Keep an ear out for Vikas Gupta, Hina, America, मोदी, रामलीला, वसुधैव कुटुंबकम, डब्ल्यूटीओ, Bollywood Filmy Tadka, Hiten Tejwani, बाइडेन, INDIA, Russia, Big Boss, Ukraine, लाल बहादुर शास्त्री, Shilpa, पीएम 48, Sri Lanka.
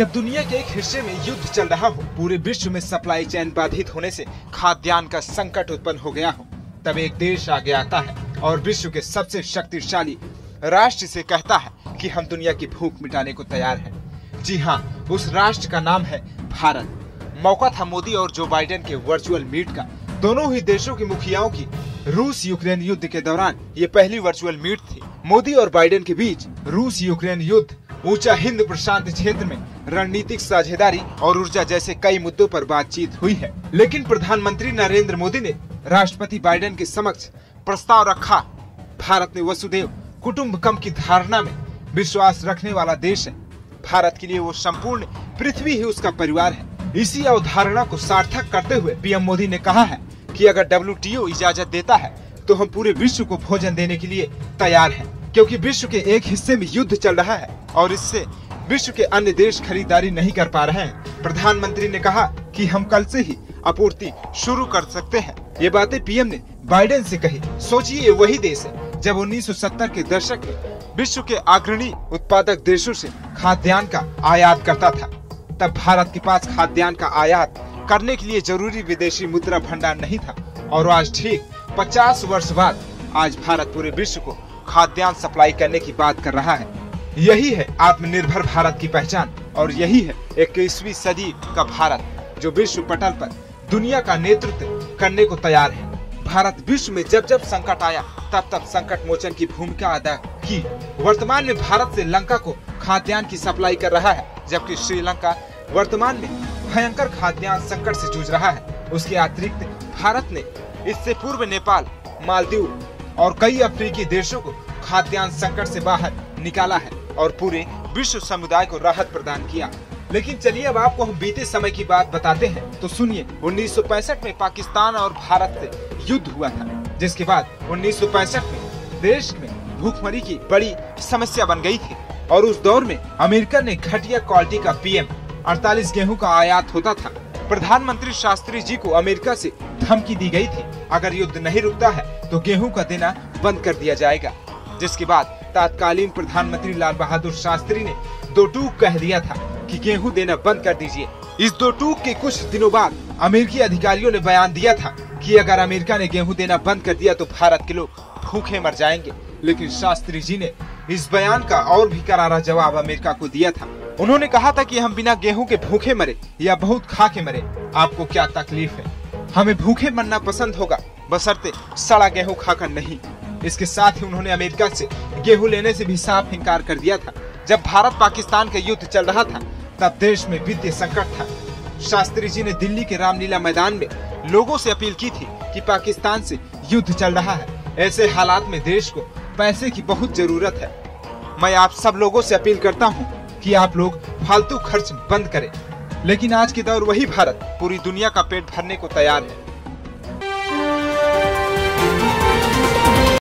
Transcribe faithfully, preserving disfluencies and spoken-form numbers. जब दुनिया के एक हिस्से में युद्ध चल रहा हो, पूरे विश्व में सप्लाई चैन बाधित होने से खाद्यान्न का संकट उत्पन्न हो गया हो, तब एक देश आगे आता है और विश्व के सबसे शक्तिशाली राष्ट्र से कहता है कि हम दुनिया की भूख मिटाने को तैयार हैं। जी हाँ, उस राष्ट्र का नाम है भारत। मौका था मोदी और जो बाइडेन के वर्चुअल मीट का। दोनों ही देशों के मुखियाओं की रूस यूक्रेन युद्ध के दौरान ये पहली वर्चुअल मीट थी। मोदी और बाइडेन के बीच रूस यूक्रेन युद्ध, ऊंचा हिंद प्रशांत क्षेत्र में रणनीतिक साझेदारी और ऊर्जा जैसे कई मुद्दों पर बातचीत हुई है। लेकिन प्रधानमंत्री नरेंद्र मोदी ने राष्ट्रपति बाइडेन के समक्ष प्रस्ताव रखा। भारत में वसुधैव कुटुंबकम की धारणा में विश्वास रखने वाला देश है। भारत के लिए वो संपूर्ण पृथ्वी ही उसका परिवार है। इसी अवधारणा को सार्थक करते हुए पीएम मोदी ने कहा है कि अगर डब्ल्यूटीओ इजाजत देता है तो हम पूरे विश्व को भोजन देने के लिए तैयार हैं, क्योंकि विश्व के एक हिस्से में युद्ध चल रहा है और इससे विश्व के अन्य देश खरीदारी नहीं कर पा रहे हैं। प्रधानमंत्री ने कहा कि हम कल से ही आपूर्ति शुरू कर सकते हैं। ये बातें पीएम ने बाइडेन से कही। सोचिए, वही देश है जब उन्नीस सौ सत्तर के दशक में विश्व के अग्रणी उत्पादक देशों से खाद्यान्न का आयात करता था। तब भारत के पास खाद्यान्न का आयात करने के लिए जरूरी विदेशी मुद्रा भंडार नहीं था और आज ठीक पचास वर्ष बाद आज भारत पूरे विश्व को खाद्यान्न सप्लाई करने की बात कर रहा है। यही है आत्मनिर्भर भारत की पहचान और यही है इक्कीसवीं सदी का भारत, जो विश्व पटल पर दुनिया का नेतृत्व करने को तैयार है। भारत विश्व में जब जब संकट आया तब तब संकट मोचन की भूमिका अदा की। वर्तमान में भारत से लंका को खाद्यान्न की सप्लाई कर रहा है, जबकि श्रीलंका वर्तमान में भयंकर खाद्यान्न संकट से जूझ रहा है। उसके अतिरिक्त भारत ने इससे पूर्व नेपाल, मालदीव और कई अफ्रीकी देशों को खाद्यान्न संकट से बाहर निकाला है और पूरे विश्व समुदाय को राहत प्रदान किया। लेकिन चलिए अब आपको हम बीते समय की बात बताते हैं। तो सुनिए, उन्नीस सौ पैंसठ में पाकिस्तान और भारत से युद्ध हुआ था, जिसके बाद उन्नीस सौ पैंसठ में देश में भूखमरी की बड़ी समस्या बन गई थी और उस दौर में अमेरिका ने घटिया क्वालिटी का पीएम अड़तालीस गेहूं का आयात होता था। प्रधानमंत्री शास्त्री जी को अमेरिका से धमकी दी गई थी, अगर युद्ध नहीं रुकता है तो गेहूं का देना बंद कर दिया जाएगा। जिसके बाद तत्कालीन प्रधानमंत्री लाल बहादुर शास्त्री ने दो टूक कह दिया था कि गेहूं देना बंद कर दीजिए। इस दो टूक के कुछ दिनों बाद अमेरिकी अधिकारियों ने बयान दिया था कि अगर अमेरिका ने गेहूं देना बंद कर दिया तो भारत के लोग भूखे मर जाएंगे। लेकिन शास्त्री जी ने इस बयान का और भी करारा जवाब अमेरिका को दिया था। उन्होंने कहा था कि हम बिना गेहूं के भूखे मरे या बहुत खा के मरे, आपको क्या तकलीफ है, हमें भूखे मरना पसंद होगा, बशर्ते सड़ा गेहूं खाकर नहीं। इसके साथ ही उन्होंने अमेरिका से गेहूं लेने से भी साफ इनकार कर दिया था। जब भारत पाकिस्तान का युद्ध चल रहा था तब देश में वित्तीय संकट था। शास्त्री जी ने दिल्ली के रामलीला मैदान में लोगों से अपील की थी कि पाकिस्तान से युद्ध चल रहा है, ऐसे हालात में देश को पैसे की बहुत जरूरत है। मैं आप सब लोगों से अपील करता हूँ कि आप लोग फालतू खर्च बंद करें। लेकिन आज के दौर वही भारत पूरी दुनिया का पेट भरने को तैयार है।